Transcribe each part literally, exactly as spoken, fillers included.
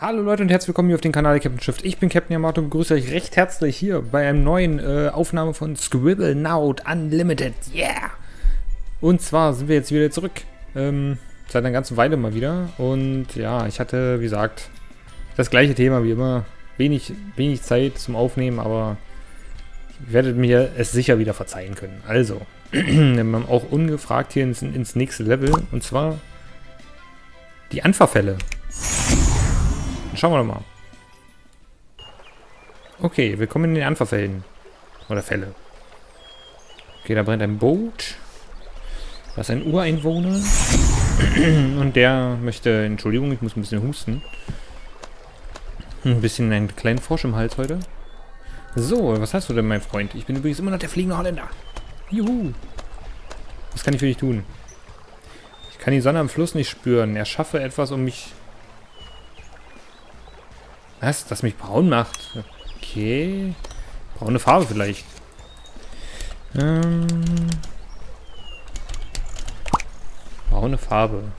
Hallo Leute und herzlich willkommen hier auf dem Kanal der Captain schifft. Ich bin Captain Yamato und begrüße euch recht herzlich hier bei einem neuen äh, Aufnahme von Scribblenauts Unlimited. Yeah! Und zwar sind wir jetzt wieder zurück. Ähm, seit einer ganzen Weile mal wieder. Und ja, ich hatte, wie gesagt, das gleiche Thema wie immer. Wenig, wenig Zeit zum Aufnehmen, aber ihr werdet mir es sicher wieder verzeihen können. Also, wir haben auch ungefragt hier ins, ins nächste Level. Und zwar die Anfahrfälle. Schauen wir doch mal. Okay, wir kommen in den Anfahrfällen. Oder Fälle. Okay, da brennt ein Boot. Da ist ein Ureinwohner. Und der möchte... Entschuldigung, ich muss ein bisschen husten. Ein bisschen einen kleinen Frosch im Hals heute. So, was hast du denn, mein Freund? Ich bin übrigens immer noch der fliegende Holländer. Juhu. Was kann ich für dich tun? Ich kann die Sonne am Fluss nicht spüren. Erschaffe etwas, um mich... Was? Das mich braun macht? Okay. Braune Farbe vielleicht. Ähm. Braune Farbe.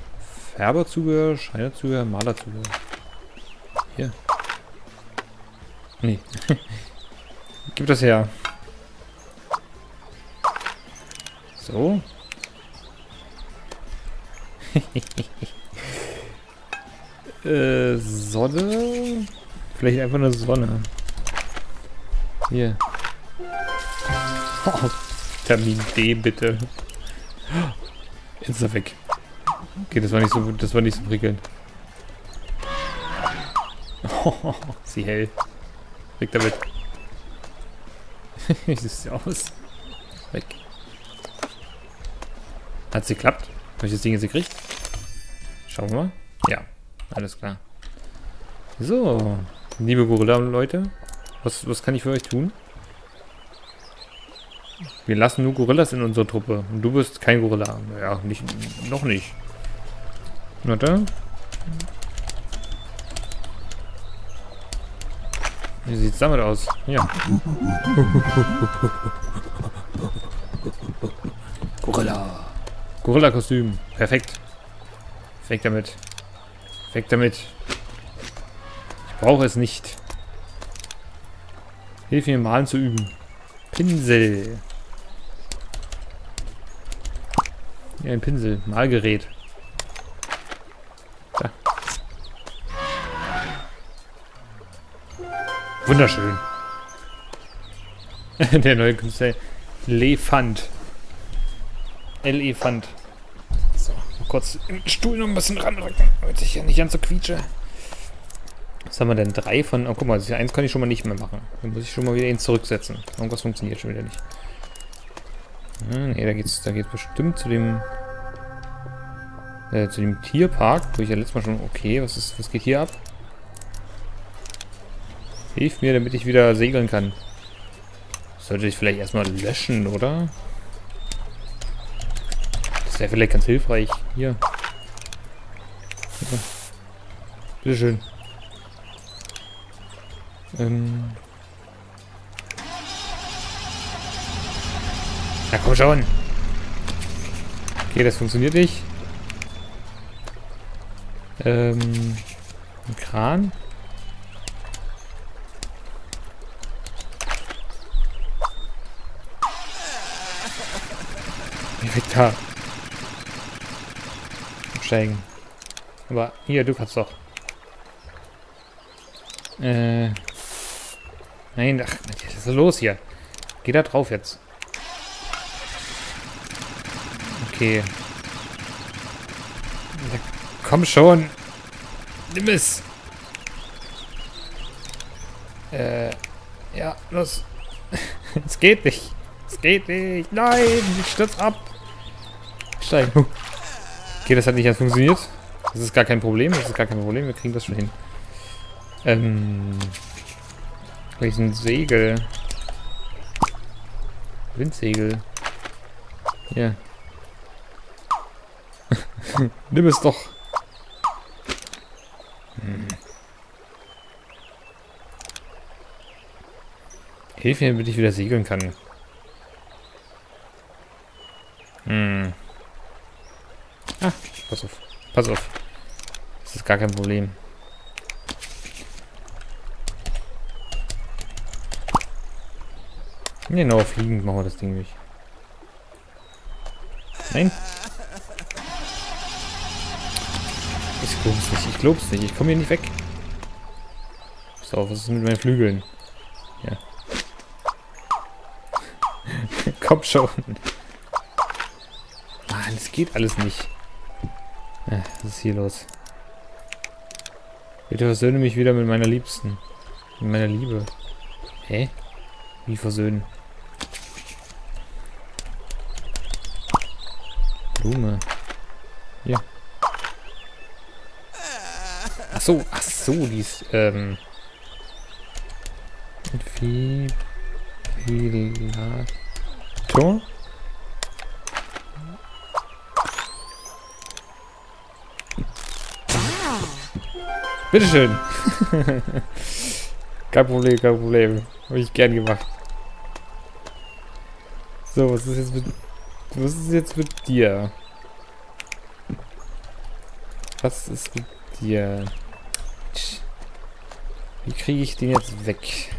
Färberzubehör, Schreinerzubehör, Malerzubehör. Hier. Nee. Gib das her. So. äh, Sonne... Vielleicht einfach eine Sonne. Hier. Oh, Vitamin D, bitte. Jetzt ist er weg. Okay, das war nicht so, das war nicht so prickelnd. Oh, sie hell. Weg damit. Wie sieht sie aus? Weg. Hat sie geklappt? Habe ich das Ding jetzt gekriegt? Schauen wir mal. Ja, alles klar. So. Liebe Gorilla-Leute, was, was kann ich für euch tun? Wir lassen nur Gorillas in unserer Truppe. Und du bist kein Gorilla. Ja, nicht, noch nicht. Warte. Wie sieht es damit aus? Ja. Gorilla. Gorilla-Kostüm. Perfekt. Weg damit. Weg damit. Brauche es nicht. Hilf mir, malen zu üben. Pinsel. Ja, ein Pinsel. Malgerät. Da. Wunderschön. Der neue Künstler. Elefant. Elefant. So, kurz im Stuhl noch ein bisschen ranrücken, damit ich ja nicht ganz so quietsche. Was haben wir denn? Drei von... Oh, guck mal, eins kann ich schon mal nicht mehr machen. Dann muss ich schon mal wieder ihn zurücksetzen. Irgendwas funktioniert schon wieder nicht. Hm, ne, da geht's, da geht's bestimmt zu dem... Äh, zu dem Tierpark, wo ich ja letztes Mal schon... Okay, was ist, was geht hier ab? Hilf mir, damit ich wieder segeln kann. Sollte ich vielleicht erstmal löschen, oder? Das wäre vielleicht ganz hilfreich. Hier. Ja. Bitteschön. Ähm. Na komm schon. Okay, das funktioniert nicht. Ähm. Ein Kran. Direkt da. Absteigen. Aber hier, du kannst doch. Äh. Nein, ach, was ist los hier? Geh da drauf jetzt. Okay. Ja, komm schon. Nimm es. Äh, ja, los. Es geht nicht. Es geht nicht. Nein, ich stürz ab. Steig. Okay, das hat nicht ganz funktioniert. Das ist gar kein Problem. Das ist gar kein Problem. Wir kriegen das schon hin. Ähm... Vielleicht ein Segel. Windsegel. Ja. Nimm es doch. Hm. Hilf mir, damit ich wieder segeln kann. Hm. Ah, pass auf. Pass auf. Das ist gar kein Problem. Genau, fliegend machen wir das Ding nicht. Nein. Ich glaub's nicht, ich glaub's nicht. Ich komme hier nicht weg. Pass auf, was ist mit meinen Flügeln? Ja. Komm schon. Mann, es geht alles nicht. Ja, was ist hier los? Bitte versöhne mich wieder mit meiner Liebsten. Mit meiner Liebe. Hä? Wie versöhnen? Blume. Ja. Ach so, ach so, die ist, ähm... Fibrillator? Bitteschön. Kein Problem, kein Problem. Habe ich gern gemacht. So, was ist jetzt mit... Was ist jetzt mit dir? Was ist mit dir? Wie kriege ich den jetzt weg?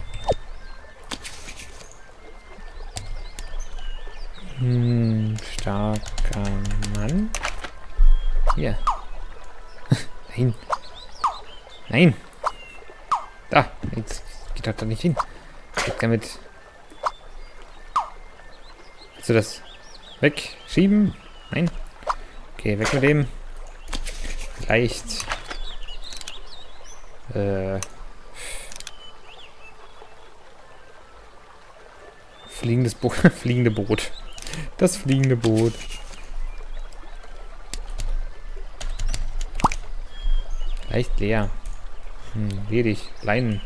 Hm, starker Mann. Hier. Nein. Nein. Da, jetzt geht das doch nicht hin. Weg damit. Willst du das wegschieben? Nein. Okay, weg mit dem. Vielleicht. Äh. Fliegendes Boot. Fliegende Boot. Das fliegende Boot. Leicht leer. Hm, ledig. Leinen.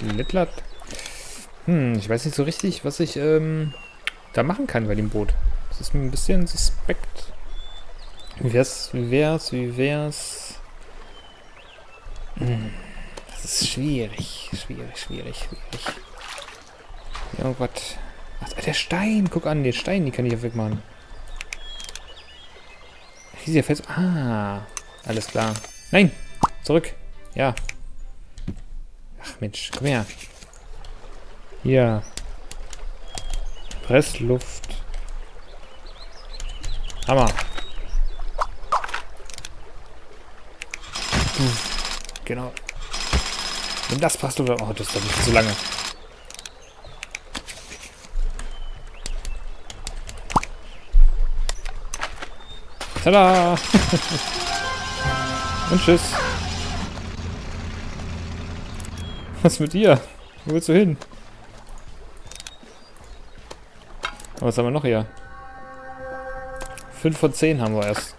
Littlatt. Hm, ich weiß nicht so richtig, was ich ähm, da machen kann bei dem Boot. Das ist mir ein bisschen suspekt. Wie wär's, wie wär's, wie wär's? Hm, das ist schwierig. Schwierig, schwierig, schwierig. Oh Gott. Ach, der Stein. Guck an, den Stein, die kann ich ja wegmachen. Riesiger Fels. Ah, alles klar. Nein, zurück. Ja. Ach Mensch, komm her. Hier. Pressluft. Hammer. Hm. Genau. Und das passt oder? Oh, das ist doch nicht so lange. Tada! Und tschüss. Was mit dir? Wo willst du hin? Aber was haben wir noch hier? fünf von zehn haben wir erst.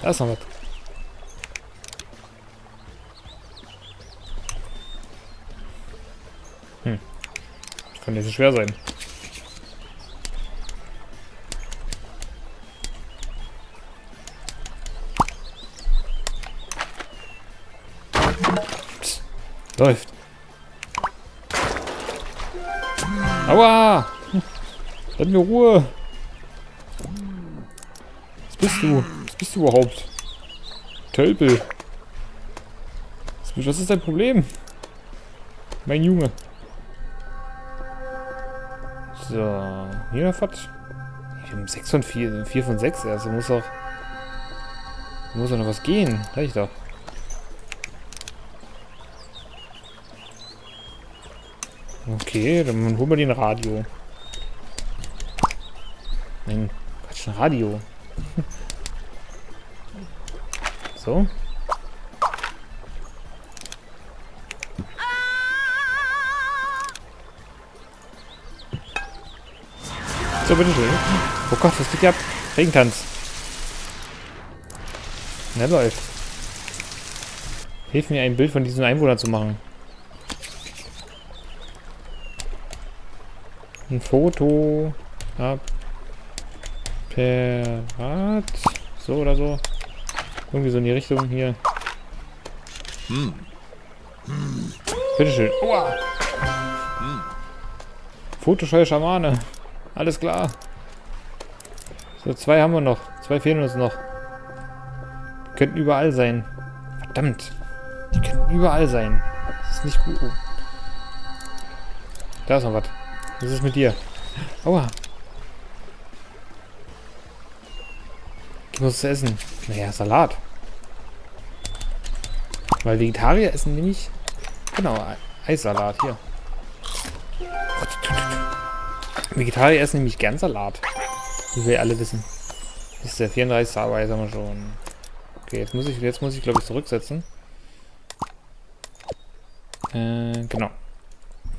Da ist noch was. Hm. Das kann nicht so schwer sein. Läuft. Aua! Lass mir Ruhe! Was bist du? Was bist du überhaupt? Tölpel! Was ist dein Problem? Mein Junge. So. Hier noch was? Ich bin sechs von vier. vier von sechs erst. Da muss doch. Da muss doch noch was gehen. Reicht doch. Okay, dann holen wir den Radio. Nein, Quatsch, ein Radio. So. So, bitteschön. Oh Gott, was geht hier ab? Regentanz. Na, läuft. Hilf mir, ein Bild von diesem Einwohner zu machen. Ein Foto apparat. So oder so. Irgendwie so in die Richtung hier. Hm. Hm. Bitteschön. Oha. Hm. Fotoscheu Schamane. Alles klar. So, zwei haben wir noch. Zwei fehlen uns noch. Die könnten überall sein. Verdammt. Die könnten überall sein. Das ist nicht gut. Oh. Da ist noch was. Was ist mit dir? Aua. Ich muss essen. Naja, Salat. Weil Vegetarier essen nämlich... Genau, Eissalat hier. Vegetarier essen nämlich gern Salat. Wie wir alle wissen. Das ist der vierunddreißigste Arbeiter haben wir schon. Okay, jetzt muss ich, jetzt muss ich glaube ich zurücksetzen. Äh, genau.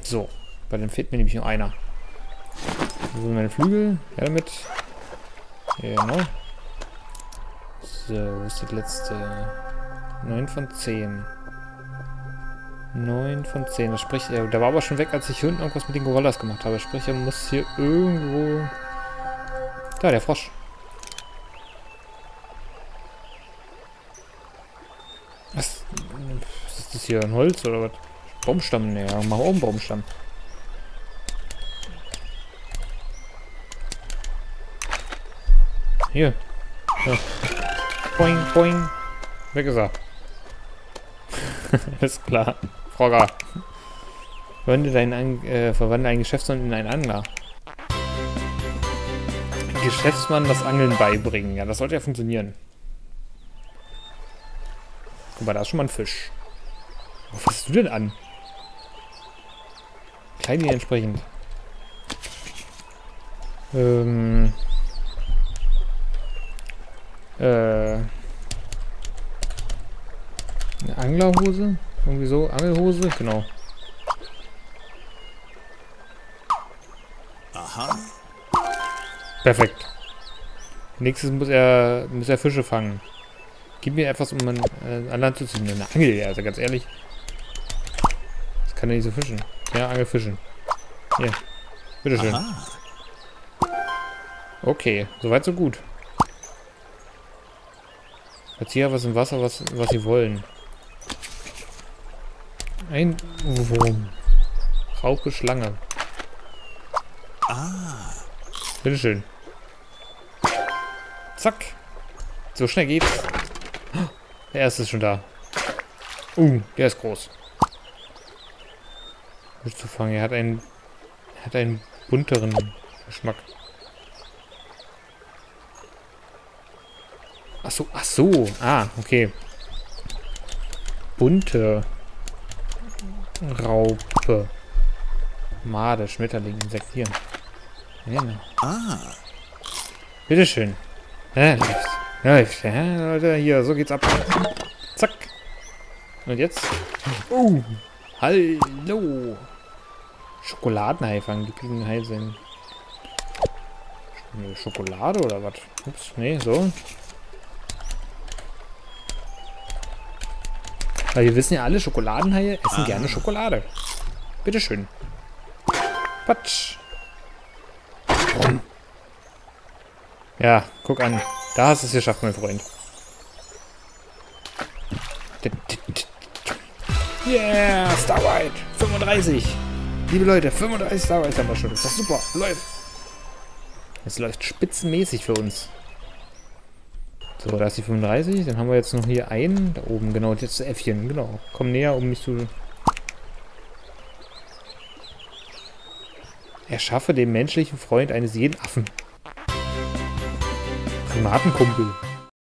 So. Bei dem fehlt mir nämlich nur einer. Wo sind meine Flügel? Ja, damit. Genau. So, wo ist das letzte? neun von zehn. neun von zehn. Das spricht, er, der war aber schon weg, als ich hier unten irgendwas mit den Gorillas gemacht habe. Sprich, er muss hier irgendwo... Da, der Frosch. Was? Was ist das hier? Ein Holz oder was? Baumstamm? Ne, ja, machen wir auch einen Baumstamm. Hier. Ja. Boing, boing. Weg ist er. Ist klar. Frogger. Verwandle deinen äh, verwandle einen Geschäftsmann in einen Angler. Geschäftsmann das Angeln beibringen. Ja, das sollte ja funktionieren. Guck mal, da ist schon mal ein Fisch. Wo fasst du denn an? Klein hier entsprechend. Ähm... Äh... Eine Anglerhose? Irgendwie so? Angelhose? Genau. Aha. Perfekt. Nächstes muss er, muss er Fische fangen. Gib mir etwas, um einen, äh, an Land zu ziehen. Eine Angel, ja, also ganz ehrlich. Das kann er nicht so fischen. Ja, Angelfischen. Hier. Bitteschön. Aha. Okay, soweit so gut. Erzieher was im Wasser, was, was sie wollen. Ein Wurm. Raupe Schlange. Ah. Bitteschön. Zack. So schnell geht's. Der erste ist schon da. Uh, der ist groß. Gut zu fangen. Er hat einen, hat einen bunteren Geschmack. Ach so, ach so. Ah, okay. Bunte Raupe. Made, Schmetterling, Insektieren. Ja. Ah. Bitteschön. Ja, läuft. Läuft. Ja, Leute, hier, so geht's ab. Zack. Und jetzt? Oh. Hallo. Schokoladenhai fangen. Die kriegen Hai sein. Schokolade oder was? Ups, nee, so. Weil wir wissen ja alle, Schokoladenhaie essen ah. gerne Schokolade. Bitteschön. Quatsch. Ja, guck an. Da hast du es geschafft, mein Freund. Yeah, Starlight. fünfunddreißig. Liebe Leute, fünfunddreißig Starlight haben wir schon. Das ist doch super. Läuft. Es läuft spitzenmäßig für uns. So, da ist die fünfunddreißig. Dann haben wir jetzt noch hier einen. Da oben, genau. Und jetzt das Äffchen. Genau. Komm näher, um mich zu... Erschaffe dem menschlichen Freund eines jeden Affen. Primatenkumpel.